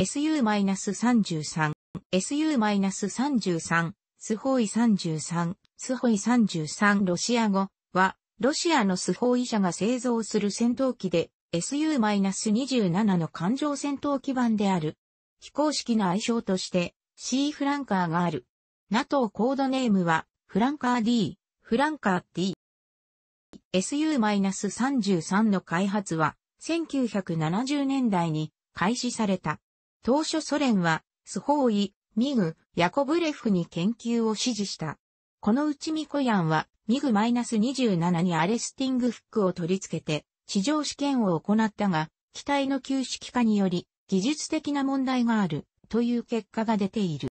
SU-33、SU-33、スホイ33、スホイ33ロシア語は、ロシアのスホイ社が製造する戦闘機で、SU-27 の艦上戦闘機版である。非公式な愛称として、C フランカーがある。NATO コードネームは、フランカー D、フランカー T。SU-33 の開発は、1970年代に開始された。当初ソ連は、スホイ、ミグ、ヤコブレフに研究を指示した。このうちミコヤンは、ミグ -27 にアレスティングフックを取り付けて、地上試験を行ったが、機体の旧式化により、技術的な問題がある、という結果が出ている。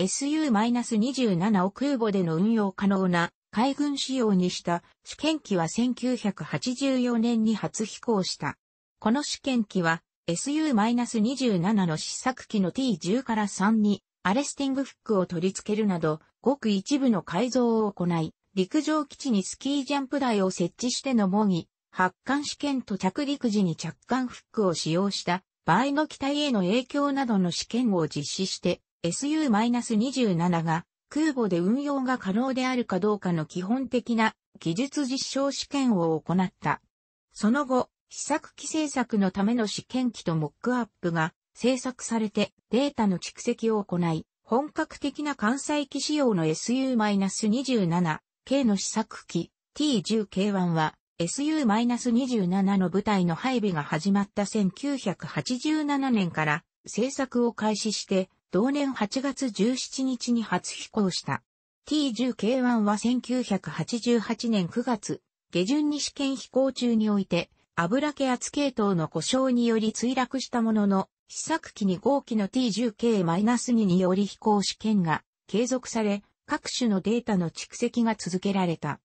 SU-27 を空母での運用可能な海軍仕様にした試験機は1984年に初飛行した。この試験機は SU-27 の試作機の T10 から3にアレスティングフックを取り付けるなど、ごく一部の改造を行い、陸上基地にスキージャンプ台を設置しての模擬。発艦試験と着陸時に着艦フックを使用した場合の機体への影響などの試験を実施して、SU-27 が空母で運用が可能であるかどうかの基本的な技術実証試験を行った。その後、試作機製作のための試験機とモックアップが製作されてデータの蓄積を行い、本格的な艦載機仕様の SU-27 系の試作機 T10K1 は、SU-27 の部隊の配備が始まった1987年から製作を開始して同年8月17日に初飛行した。T10K1 は1988年9月下旬に試験飛行中において油気圧系統の故障により墜落したものの試作機2号機の T10K-2 により飛行試験が継続され各種のデータの蓄積が続けられた。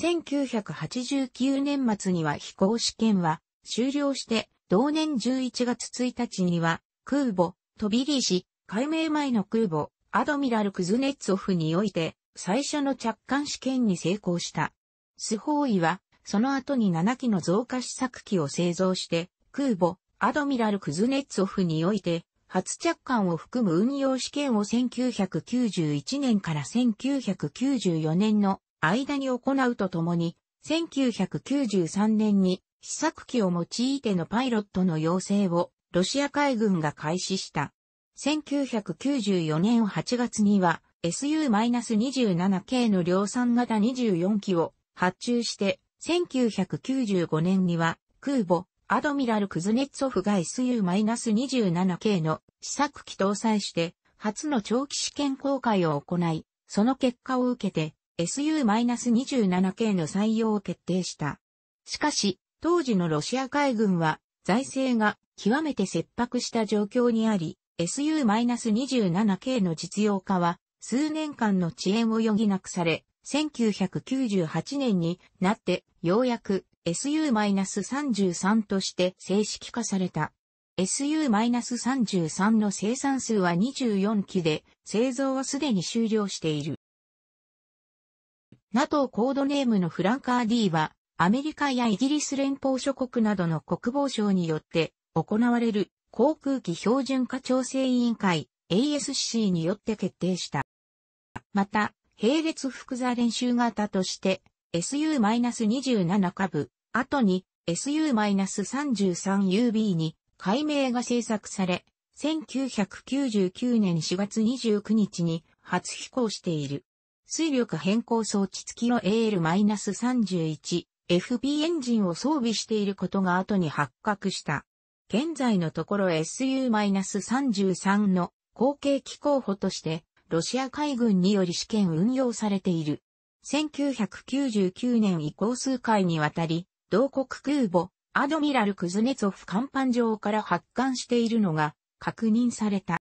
1989年末には飛行試験は終了して、同年11月1日には空母、トビリシ、改名前の空母、アドミラル・クズネッツォフにおいて、最初の着艦試験に成功した。スホイは、その後に7機の増加試作機を製造して、空母、アドミラル・クズネッツォフにおいて、初着艦を含む運用試験を1991年から1994年の、間に行うとともに、1993年に試作機を用いてのパイロットの養成をロシア海軍が開始した。1994年8月には SU-27 系の量産型24機を発注して、1995年には空母アドミラル・クズネッツォフが SU-27 系の試作機搭載して、初の長期試験航海を行い、その結果を受けて、SU-27 系の採用を決定した。しかし、当時のロシア海軍は財政が極めて切迫した状況にあり、SU-27 系の実用化は数年間の遅延を余儀なくされ、1998年になってようやく SU-33 として正式化された。SU-33 の生産数は24機で、製造はすでに終了している。NATO コードネームのフランカー D は、アメリカやイギリス連邦諸国などの国防省によって行われる航空機標準化調整委員会 ASCC によって決定した。また、並列複座練習型として、SU-27KUB、後に SU-33UB に改名が制作され、1999年4月29日に初飛行している。推力変更装置付きの AL-31FP エンジンを装備していることが後に発覚した。現在のところ SU-33 の後継機候補としてロシア海軍により試験運用されている。1999年以降数回にわたり、同国空母アドミラル・クズネツォフ甲板上から発艦しているのが確認された。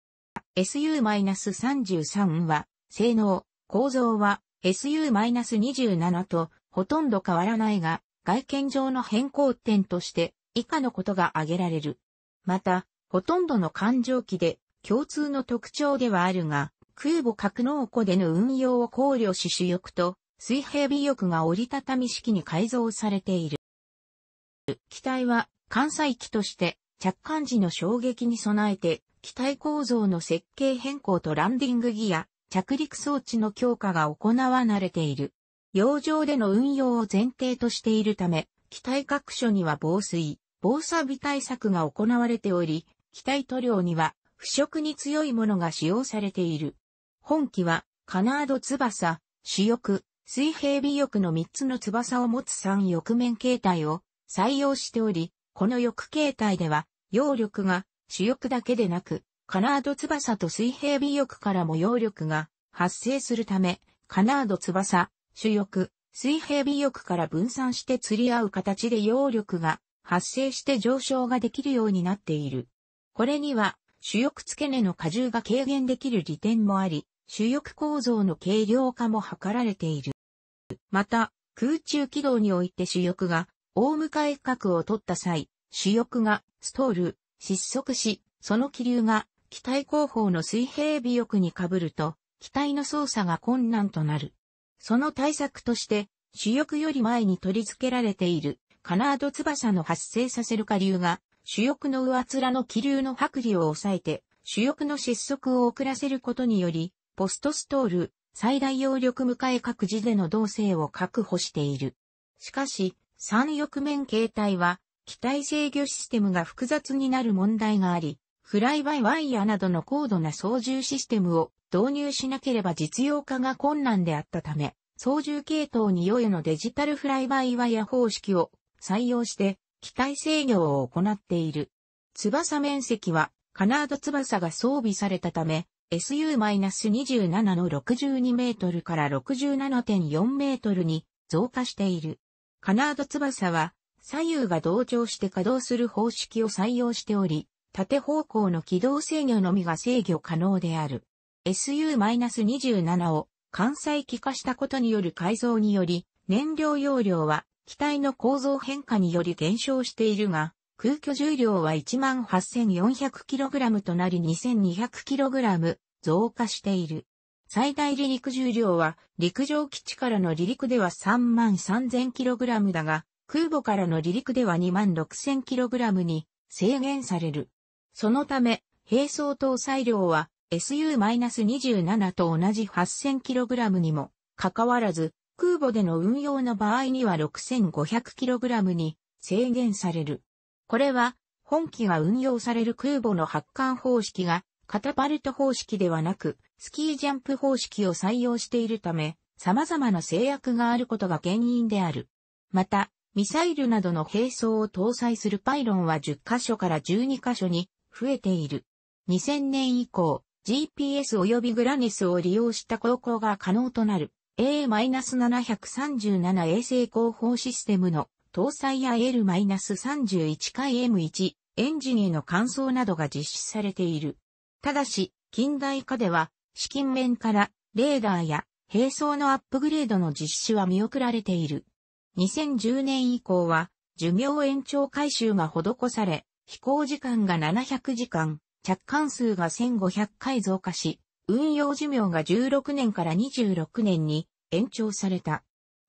SU-33 は性能、構造は SU-27 とほとんど変わらないが、外見上の変更点として以下のことが挙げられる。また、ほとんどの艦上機で共通の特徴ではあるが、空母格納庫での運用を考慮し主翼と水平尾翼が折りたたみ式に改造されている。機体は艦載機として着艦時の衝撃に備えて、機体構造の設計変更とランディングギア、着陸装置の強化が行われている。洋上での運用を前提としているため、機体各所には防水、防錆び対策が行われており、機体塗料には腐食に強いものが使用されている。本機は、カナード翼、主翼、水平尾翼の3つの翼を持つ3翼面形態を採用しており、この翼形態では、揚力が主翼だけでなく、カナード翼と水平尾翼からも揚力が発生するため、カナード翼、主翼、水平尾翼から分散して釣り合う形で揚力が発生して上昇ができるようになっている。これには、主翼付け根の荷重が軽減できる利点もあり、主翼構造の軽量化も図られている。また、空中軌道において主翼が大向かい角を取った際、主翼がストール、失速し、その気流が機体後方の水平尾翼に被ると、機体の操作が困難となる。その対策として、主翼より前に取り付けられているカナード翼の発生させる荷流が、主翼の上面の気流の剥離を抑えて、主翼の失速を遅らせることにより、ポストストール、最大揚力向かい角時での動性を確保している。しかし、三翼面形態は、機体制御システムが複雑になる問題があり、フライバイワイヤーなどの高度な操縦システムを導入しなければ実用化が困難であったため、操縦系統に良いのデジタルフライバイワイヤー方式を採用して、機体制御を行っている。翼面積は、カナード翼が装備されたため、SU-27 の62メートルから 67.4 メートルに増加している。カナード翼は左右が同調して稼働する方式を採用しており、縦方向の軌道制御のみが制御可能である。SU-27 を艦載機化したことによる改造により、燃料容量は機体の構造変化により減少しているが、空虚重量は 18,400kg となり 2,200kg 増加している。最大離陸重量は陸上基地からの離陸では 33,000kg だが、空母からの離陸では 26,000kg に制限される。そのため、並走搭載量は SU-27 と同じ 8,000kg にもかかわらず、空母での運用の場合には 6,500kg に制限される。これは、本機が運用される空母の発艦方式が、カタパルト方式ではなく、スキージャンプ方式を採用しているため、様々な制約があることが原因である。また、ミサイルなどの兵装を搭載するパイロンは10カ所から12カ所に増えている。2000年以降、GPS 及びグラネスを利用した航行が可能となる A-737 衛星後方システムの搭載や AL-31K-M1 エンジンへの換装などが実施されている。ただし、近代化では、資金面からレーダーや兵装のアップグレードの実施は見送られている。2010年以降は、寿命延長改修が施され、飛行時間が700時間、着艦数が1500回増加し、運用寿命が16年から26年に延長された。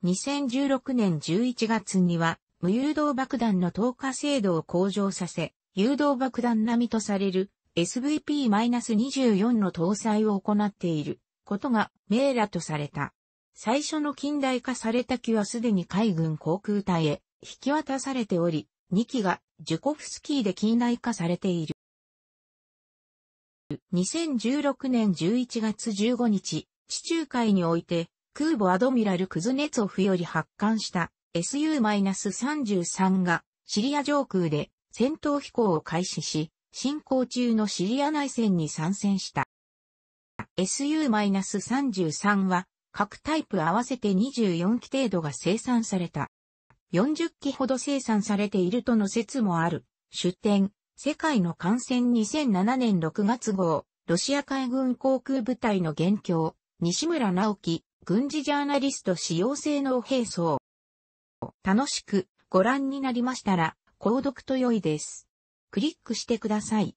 2016年11月には、無誘導爆弾の投下精度を向上させ、誘導爆弾並みとされる SVP-24 の搭載を行っていることが明らとされた。最初の近代化された機はすでに海軍航空隊へ引き渡されており、2機がジュコフスキーで近代化されている。2016年11月15日、地中海において、空母アドミラル・クズネツォフより発艦した SU-33 がシリア上空で戦闘飛行を開始し、進行中のシリア内戦に参戦した。SU-33 は各タイプ合わせて24機程度が生産された。40機ほど生産されているとの説もある。出典、世界の艦船2007年6月号、ロシア海軍航空部隊の現況、西村直樹。軍事ジャーナリスト使用性能並走。楽しくご覧になりましたら、購読と良いです。クリックしてください。